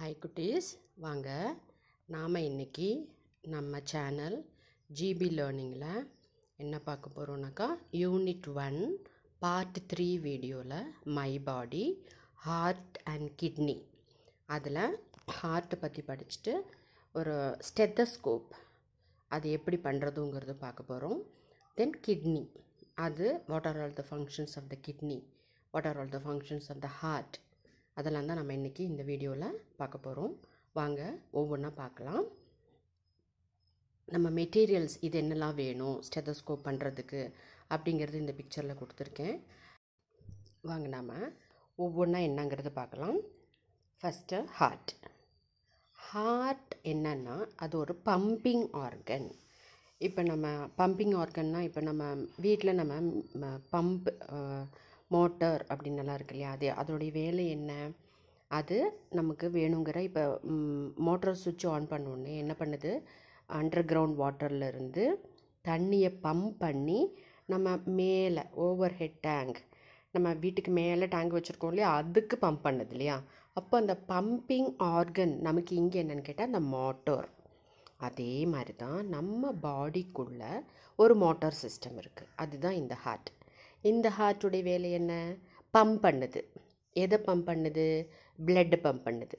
Hi குட்டீஸ், வாங்க நாம் இன்றைக்கி நம்ம சேனல் ஜிபி லேர்னிங்கில் என்ன பார்க்க போகிறோம்னாக்கா Unit 1 Part 3 வீடியோவில் my body heart and kidney, அதில் ஹார்ட்டை பற்றி படிச்சுட்டு ஒரு ஸ்டெத்தஸ்கோப் அது எப்படி பண்ணுறதுங்கிறது பார்க்க போகிறோம். தென் கிட்னி, அது what are all the functions of the kidney, what are all the functions of the heart, அதெல்லாம் தான் நம்ம இன்றைக்கி இந்த வீடியோவில் பார்க்க போகிறோம். வாங்க ஒவ்வொன்றா பார்க்கலாம். நம்ம மெட்டீரியல்ஸ் இது என்னெல்லாம் வேணும் ஸ்டெத்தஸ்கோப் பண்ணுறதுக்கு அப்படிங்கிறது இந்த பிக்சரில் கொடுத்துருக்கேன். வாங்க நாம் ஒவ்வொன்றா என்னங்கிறது பார்க்கலாம். First heart. ஹார்ட் என்னென்னா அது ஒரு பம்பிங் ஆர்கன். இப்போ நம்ம பம்பிங் ஆர்கன்னால் இப்போ நம்ம வீட்டில் நம்ம பம்ப் மோட்டர் அப்படின்னு எல்லாம் இருக்கு இல்லையா, அது அதோடைய வேலை என்ன, அது நமக்கு வேணுங்கிற இப்போ மோட்டர் சுவிட்ச் ஆன் பண்ணோடனே என்ன பண்ணுது, அண்டர் கிரவுண்ட் வாட்டர்லேருந்து தண்ணியை பம்ப் பண்ணி நம்ம மேலே ஓவர் ஹெட் டேங்க், நம்ம வீட்டுக்கு மேலே டேங்க் வச்சுருக்கோம் இல்லையா, அதுக்கு பம்ப் பண்ணுது இல்லையா. அப்போ அந்த பம்பிங் ஆர்கன் நமக்கு இங்கே என்னென்னு கேட்டால் அந்த மோட்டர். அதே மாதிரி தான் நம்ம பாடிக்குள்ளே ஒரு மோட்டார் சிஸ்டம் இருக்குது, அதுதான் இந்த ஹார்ட். இந்த ஹார்ட்டுடைய வேலை என்ன, பம்ப் பண்ணுது. எதை பம்ப் பண்ணுது, பிளட்டு பம்ப் பண்ணுது.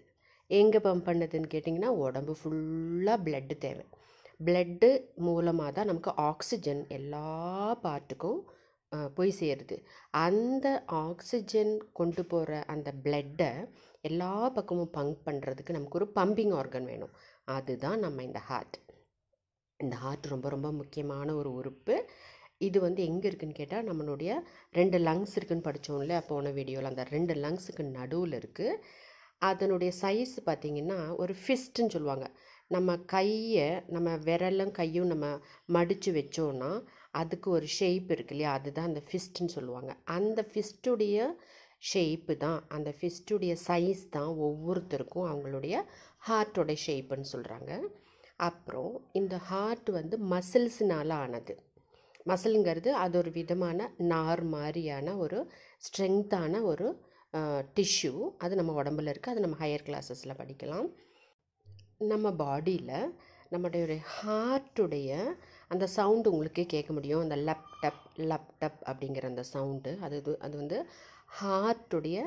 எங்கே பம்ப் பண்ணுதுன்னு கேட்டிங்கன்னா, உடம்பு ஃபுல்லாக பிளட்டு தேவை. பிளட்டு மூலமாக தான் நமக்கு ஆக்சிஜன் எல்லா பார்ட்டுக்கும் போய் சேருது. அந்த ஆக்சிஜன் கொண்டு போகிற அந்த பிளட்டை எல்லா பக்கமும் பம்ப் பண்ணுறதுக்கு நமக்கு ஒரு பம்பிங் ஆர்கன் வேணும், அதுதான் நம்ம இந்த ஹார்ட். இந்த ஹார்ட் ரொம்ப ரொம்ப முக்கியமான ஒரு உறுப்பு. இது வந்து எங்கே இருக்குதுன்னு கேட்டால், நம்மளுடைய 2 லங்ஸ் இருக்குதுன்னு படித்தோம்ல போன வீடியோவில், அந்த 2 லங்ஸுக்கு நடுவில் இருக்குது. அதனுடைய சைஸ் பார்த்திங்கன்னா ஒரு ஃபிஸ்ட்டுன்னு சொல்லுவாங்க. நம்ம கையை, நம்ம விரலும் கையும் நம்ம மடித்து வச்சோன்னா அதுக்கு ஒரு ஷேப் இருக்கு இல்லையா, அதுதான் அந்த ஃபிஸ்ட்டுன்னு சொல்லுவாங்க. அந்த ஃபிஸ்ட்டுடைய ஷேப்பு தான், அந்த ஃபிஸ்ட்டுடைய சைஸ் தான் ஒவ்வொருத்தருக்கும் அவங்களுடைய ஹார்ட்டோட ஷேப்புன்னு சொல்கிறாங்க. அப்புறம் இந்த ஹார்ட் வந்து மசில்ஸ்னால ஆனது. மசிலுங்கிறது அது ஒரு விதமான நார் மாதிரியான ஒரு ஸ்ட்ரெங்தான ஒரு டிஷ்யூ, அது நம்ம உடம்புல இருக்குது. அது நம்ம ஹையர் கிளாஸஸில் படிக்கலாம். நம்ம பாடியில் நம்மளுடைய ஹார்ட்டுடைய அந்த சவுண்டு உங்களுக்கே கேட்க முடியும், அந்த லப்டப் லப்டப் அப்படிங்கிற அந்த சவுண்டு. அது வந்து ஹார்ட்டுடைய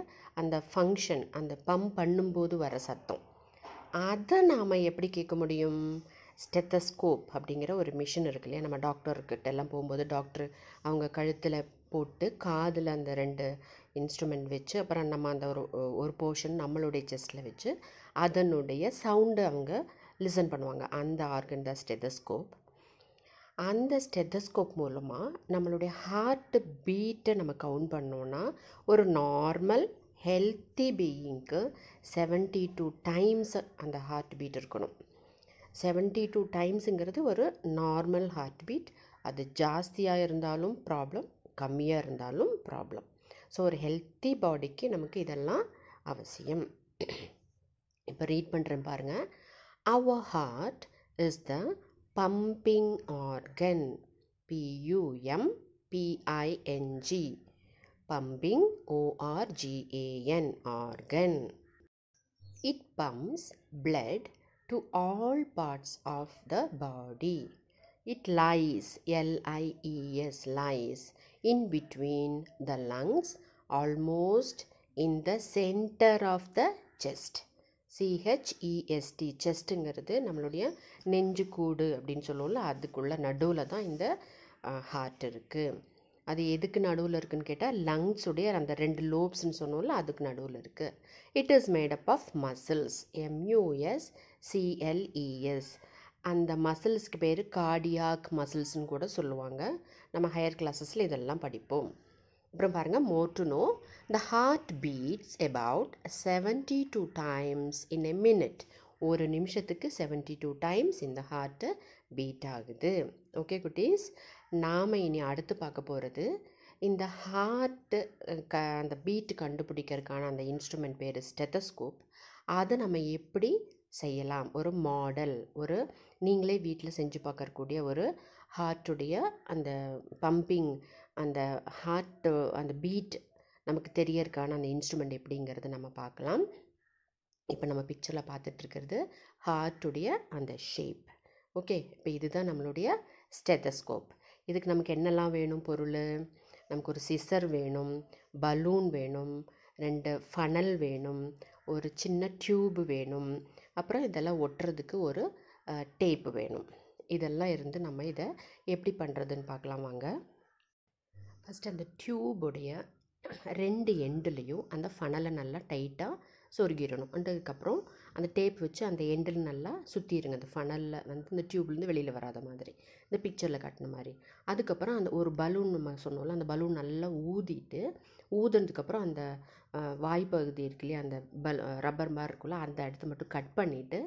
அந்த ஃபங்க்ஷன், அந்த பம்ப் பண்ணும்போது வர சத்தம். அதை நாம் எப்படி கேட்க முடியும், ஸ்டெத்தஸ்கோப் அப்படிங்கிற ஒரு மிஷின் இருக்கு இல்லையா. நம்ம டாக்டர்கிட்ட எல்லாம் போகும்போது டாக்டர் அவங்க கழுத்தில் போட்டு காதில் அந்த 2 இன்ஸ்ட்ருமெண்ட் வச்சு, அப்புறம் நம்ம அந்த ஒரு போர்ஷன் நம்மளுடைய செஸ்ட்டில் வச்சு அதனுடைய சவுண்டு அவங்க லிசன் பண்ணுவாங்க. அந்த ஆர்கன் தான் ஸ்டெத்தஸ்கோப். அந்த ஸ்டெத்தஸ்கோப் மூலமாக நம்மளுடைய ஹார்ட் பீட்டை நம்ம கவுண்ட் பண்ணோன்னா, ஒரு நார்மல் ஹெல்த்தி பீயிங்க்கு 72 டைம்ஸ் அந்த ஹார்ட் பீட் இருக்கணும். 72 டைம்ஸுங்கிறது ஒரு நார்மல் ஹார்ட் பீட். அது ஜாஸ்தியாக இருந்தாலும் ப்ராப்ளம், கம்மியாக இருந்தாலும் ப்ராப்ளம். ஸோ ஒரு ஹெல்த்தி பாடிக்கு நமக்கு இதெல்லாம் அவசியம். இப்போ ரீட் பண்ணுறேன் பாருங்கள். அவர் heart is the pumping organ, PUMPING, pumping ORGAN, organ. It bumps blood to all parts of the body. It lies, LIES, lies in between the lungs, almost in the center of the chest. CHEST, chestங்கிறது நம்மளுடைய நெஞ்சுக்கூடு அப்படின்னு சொல்லுவோம்ல, அதுக்குள்ள நடுவில் தான் இந்த heart இருக்குது. அது எதுக்கு நடுவில் இருக்குன்னு கேட்டால், லங்ஸுடைய அந்த 2 லோப்ஸ்ன்னு சொன்னோம்ல அதுக்கு நடுவில் இருக்குது. It is made up of muscles, MUSCLES. அந்த மசில்ஸ்க்கு பேர் கார்டியாக் மசில்ஸ்னு கூட சொல்லுவாங்க. நம்ம ஹையர் கிளாஸஸில் இதெல்லாம் படிப்போம். அப்புறம் பாருங்கள், more to know, the heart beats about 72 times in a minute. ஒரு நிமிஷத்துக்கு 72 டைம்ஸ் இந்த ஹார்ட்டு பீட் ஆகுது. ஓகே குட்டீஸ், நாம் இனி அடுத்து பார்க்க போகிறது இந்த ஹார்ட்டு அந்த பீட்டு கண்டுபிடிக்கிறதுக்கான அந்த இன்ஸ்ட்ருமெண்ட் பேர் ஸ்டெத்தஸ்கோப். அதை நம்ம எப்படி செய்யலாம், ஒரு மாடல், ஒரு நீங்களே வீட்டில் செஞ்சு பார்க்கக்கூடிய ஒரு ஹார்ட்டுடைய அந்த பம்பிங், அந்த ஹார்ட்டு அந்த பீட் நமக்கு தெரியறதுக்கான அந்த இன்ஸ்ட்ருமெண்ட் எப்படிங்கிறது நம்ம பார்க்கலாம். இப்போ நம்ம பிக்சரில் பார்த்துட்டு இருக்கிறது ஹார்ட்டுடைய அந்த ஷேப். ஓகே, இப்போ இதுதான் நம்மளுடைய ஸ்டெதஸ்கோப். இதுக்கு நமக்கு என்னெல்லாம் வேணும் பொருள்? நமக்கு ஒரு சிசர் வேணும், பலூன் வேணும், 2 ஃபனல் வேணும், ஒரு சின்ன டியூப் வேணும், அப்புறம் இதெல்லாம் ஒட்டுறதுக்கு ஒரு டேப் வேணும். இதெல்லாம் இருந்து நம்ம இதை எப்படி பண்ணுறதுன்னு பார்க்கலாம் வாங்க. ஃபஸ்ட்டு அந்த டியூபுடைய 2 எண்டுலேயும் அந்த ஃபனலை நல்லா டைட்டாக சொருகிடணும். அதுக்கப்புறம் அந்த டேப் வச்சு அந்த எண்டில் நல்லா சுற்றிடுங்க. அந்த ஃபனலில் வந்து இந்த டியூப்லேருந்து வெளியில் வராத மாதிரி, இந்த பிக்சரில் காட்டின மாதிரி. அதுக்கப்புறம் அந்த ஒரு பலூன் நம்ம சொன்னோம்ல, அந்த பலூன் நல்லா ஊதிட்டு, ஊதுனதுக்கப்புறம் அந்த வாய்ப்பகுதி இருக்கு இல்லையா, அந்த ரப்பர் மாதிரி இருக்குல்ல, அந்த இடத்த மட்டும் கட் பண்ணிவிட்டு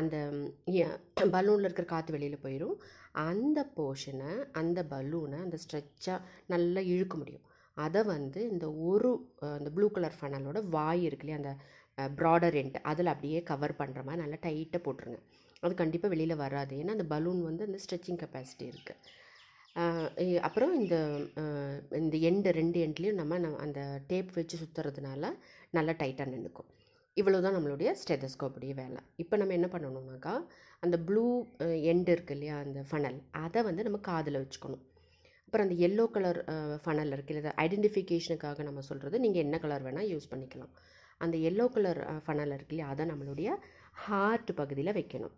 அந்த பலூனில் இருக்கிற காற்று வெளியில் போயிடும். அந்த போர்ஷனை, அந்த பலூனை அந்த ஸ்ட்ரெச்சாக நல்லா இழுக்க முடியும். அதை வந்து இந்த ஒரு அந்த ப்ளூ கலர் ஃபனலோட வாய் இருக்குல்லையே, அந்த ப்ராடர் எண்ட், அதில் அப்படியே கவர் பண்ணுற மாதிரி நல்லா டைட்டாக போட்டுருங்க. அது கண்டிப்பாக வெளியில் வராது, ஏன்னா அந்த பலூன் வந்து அந்த ஸ்ட்ரெச்சிங் கெப்பாசிட்டி இருக்குது. அப்புறம் இந்த எண்டு 2 எண்ட்லேயும் நம்ம அந்த டேப் வச்சு சுற்றுறதுனால நல்லா டைட்டாக நின்றுக்கும். இவ்வளோ தான் நம்மளுடைய ஸ்டெதஸ்கோப்புடைய வேலை. இப்போ நம்ம என்ன பண்ணணும்னாக்கா, அந்த ப்ளூ எண்டு இருக்குது இல்லையா அந்த ஃபனல், அதை வந்து நம்ம காதில் வச்சுக்கணும். அப்புறம் அந்த எல்லோ கலர் ஃபனல் இருக்குது இல்லை, ஐடென்டிஃபிகேஷனுக்காக நம்ம சொல்கிறது, நீங்கள் என்ன கலர் வேணால் யூஸ் பண்ணிக்கலாம். அந்த எல்லோ கலர் ஃபனல் இருக்கு இல்லையா, அதை நம்மளுடைய ஹார்ட் பகுதியில் வைக்கணும்.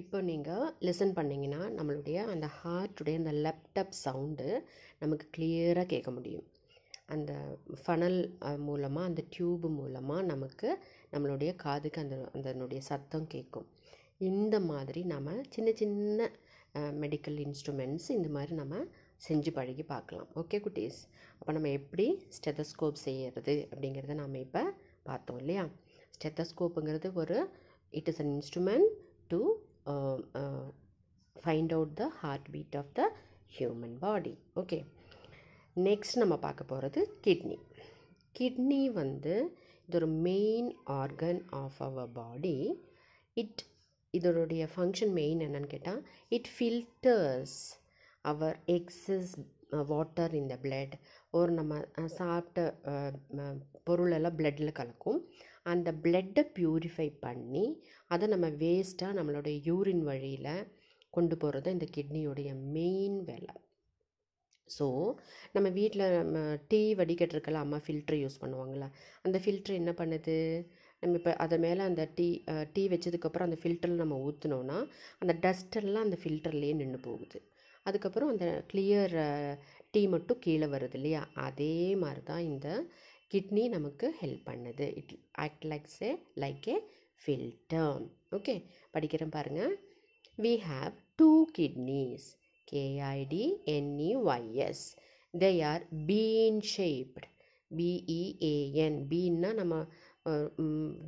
இப்போ நீங்கள் லிசன் பண்ணிங்கன்னா நம்மளுடைய அந்த ஹார்ட்டுடைய அந்த லேப்டாப் சவுண்டு நமக்கு கிளியராக கேட்க முடியும். அந்த ஃபனல் மூலமாக, அந்த டியூப் மூலமாக நமக்கு நம்மளுடைய காதுக்கு அதனுடைய சத்தம் கேட்கும். இந்த மாதிரி நம்ம சின்ன சின்ன மெடிக்கல் இன்ஸ்ட்ருமெண்ட்ஸ் இந்த மாதிரி நம்ம செஞ்சு பழகி பார்க்கலாம். ஓகே குட்டீஸ், அப்போ நம்ம எப்படி ஸ்டெதஸ்கோப் செய்கிறது அப்படிங்கிறத நம்ம இப்போ பார்த்தோம் இல்லையா. ஸ்டெதஸ்கோப்புங்கிறது it is an instrument to find out the heart beat of the human body. Okay, next நம்ம பார்க்க போகிறது கிட்னி. கிட்னி வந்து இது ஒரு main organ of our body. இதனுடைய ஃபங்க்ஷன் மெயின் என்னன்னு கேட்டால், it filters our excess water in the blood. ஒரு நம்ம சாப்பிட்ட பொருளெல்லாம் பிளட்டில் கலக்கும். அந்த பிளட்டை பியூரிஃபை பண்ணி அதை நம்ம வேஸ்ட்டாக நம்மளுடைய யூரின் வழியில் கொண்டு போகிறது இந்த கிட்னியோடைய மெயின் வேலை. ஸோ நம்ம வீட்டில் நம்ம டீ வடிகட்டுறதுக்கெல்லாம் அம்மா ஃபில்ட்ரு யூஸ் பண்ணுவாங்களா, அந்த ஃபில்ட்ரு என்ன பண்ணுது, நம்ம இப்போ அதை மேலே அந்த டீ வச்சதுக்கப்புறம் அந்த ஃபில்டரில் நம்ம ஊற்றினோன்னா அந்த டஸ்டெல்லாம் அந்த ஃபில்டர்லேயே நின்று போகுது. அதுக்கப்புறம் அந்த கிளியர் டீ மட்டும் கீழே வருது இல்லையா. அதே மாதிரி தான் இந்த கிட்னி நமக்கு ஹெல்ப் பண்ணுது. It act like a filter. Okay, படிக்கிறேன் பாருங்கள். We have 2 kidneys. KIDNEYS. They are bean shaped. BEAN. பீன்னா நம்ம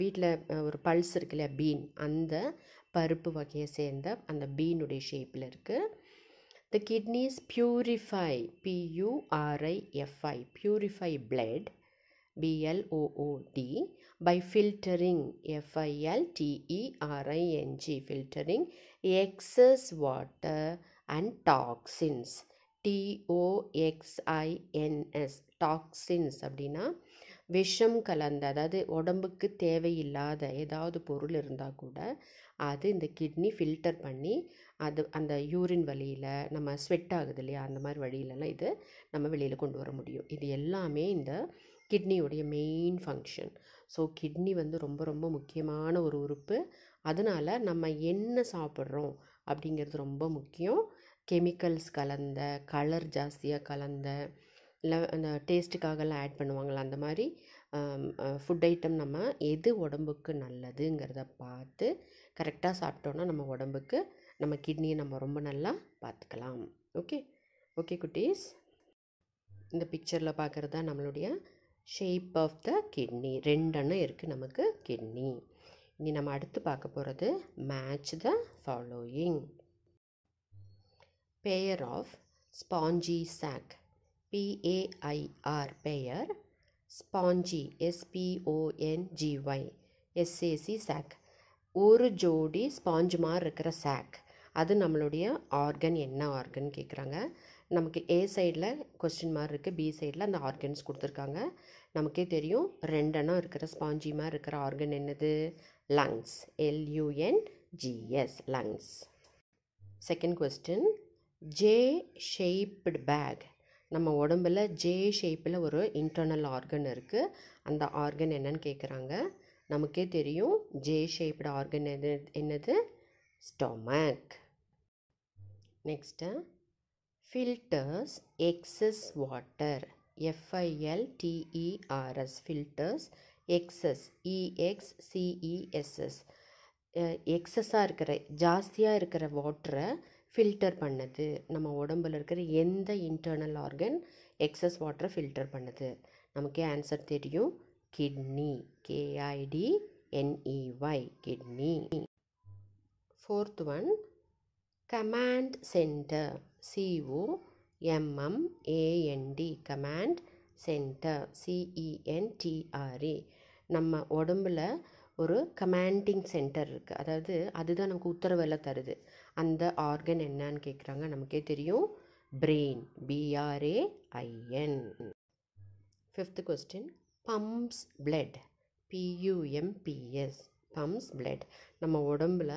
வீட்டில் ஒரு பல்ஸ் இருக்கு இல்லையா பீன், அந்த பருப்பு வகையை சேர்ந்த அந்த பீனுடைய ஷேப்பில் இருக்குது. The kidneys purify. PURIFY. Purify blood. BLOOD. By filtering. FILTERING. Filtering excess water and toxins. TOXINS. toxins அப்படின்னா விஷம் கலந்த, அதாவது உடம்புக்கு தேவையில்லாத ஏதாவது பொருள் இருந்தால் கூட அது இந்த கிட்னி ஃபில்டர் பண்ணி அது அந்த யூரின் வழியில் நம்ம ஸ்வெட் ஆகுது இல்லையா, அந்த மாதிரி வழியிலலாம் இது நம்ம வெளியில் கொண்டு வர முடியும். இது எல்லாமே இந்த கிட்னியோடைய மெயின் ஃபங்க்ஷன். ஸோ கிட்னி வந்து ரொம்ப ரொம்ப முக்கியமான ஒரு உறுப்பு. அதனால் நம்ம என்ன சாப்பிட்றோம் அப்படிங்கிறது ரொம்ப முக்கியம். கெமிக்கல்ஸ் கலந்த, கலர் ஜாஸ்தியாக கலந்த, இல்லை அந்த டேஸ்ட்டுக்காகலாம் ஆட் பண்ணுவாங்களா, அந்த மாதிரி ஃபுட் ஐட்டம் நம்ம எது உடம்புக்கு நல்லதுங்கிறத பார்த்து கரெக்டாக சாப்பிட்டோன்னா நம்ம உடம்புக்கு, நம்ம கிட்னியை நம்ம ரொம்ப நல்லா பார்த்துக்கலாம். ஓகே ஓகே குட்டீஸ், இந்த பிக்சரில் பார்க்குறது தான் நம்மளுடைய ஷேப் ஆஃப் த கிட்னி. 2 இருக்குது நமக்கு கிட்னி. இனி நம்ம அடுத்து பார்க்க போகிறது match the following. Pair of spongy sac. PAIR. Pair. Spongy SPONGY. SAC. Sac. ஒரு ஜோடி ஸ்பாஞ்ச் மாதிரி இருக்கிற சாக், அது நம்மளுடைய ஆர்கன். என்ன ஆர்கன் கேட்குறாங்க. நமக்கு A சைடுல क्वेश्चन மார்க் இருக்கு B சைடுல அந்த ஆர்கன்ஸ் கொடுத்திருக்காங்க நமக்கே தெரியும் ரெண்டனா இருக்கிற ஸ்பாஞ்சி மாதிரி இருக்கிற ஆர்கன் என்னது lungs L U N G S lungs second question J shaped bag நம்ம உடம்பல J shapeல ஒரு internal organ இருக்கு அந்த organ என்னன்னு கேக்குறாங்க நமக்கே தெரியும் J shaped organ என்னது stomach next filters excess water F I L T E R S filters excess E X C E S S excess ஆ இருக்குற ஜாஸ்தியா இருக்குற வாட்டர ஃபில்டர் பண்ணுது நம்ம உடம்பல இருக்குற எந்த internal organ excess water filter பண்ணுது நமக்கு ஆன்சர் தெரியும் kidney K I D N E Y kidney fourth one command center C-O-M-M-A-N-D command center C-E-N-T-R-E நம்ம உடம்புல ஒரு commanding center இருக்கு அதாவது அதுதான் நமக்கு உத்தரவெல்ல தருது அந்த organ என்னன்னு கேக்குறாங்க நமக்கே தெரியும் brain B-R-A-I-N fifth question pumps blood P-U-M-P-S pumps blood நம்ம உடம்புல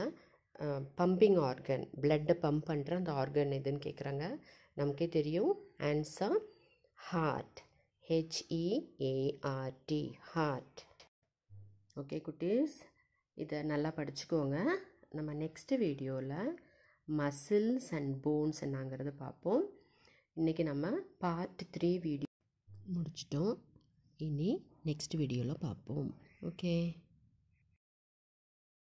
pumping organ blood pump பண்ற அந்த organ எதுன்னு கேக்குறாங்க நமக்கே தெரியும் answer heart H E A R T heart okay குட்டீஸ் இத நல்லா படிச்சுக்கோங்க நம்ம next videoல muscles and bones என்னங்கறது பாப்போம் இன்னைக்கு நம்ம part 3 video முடிச்சிட்டோம் இனி next videoல பாப்போம் okay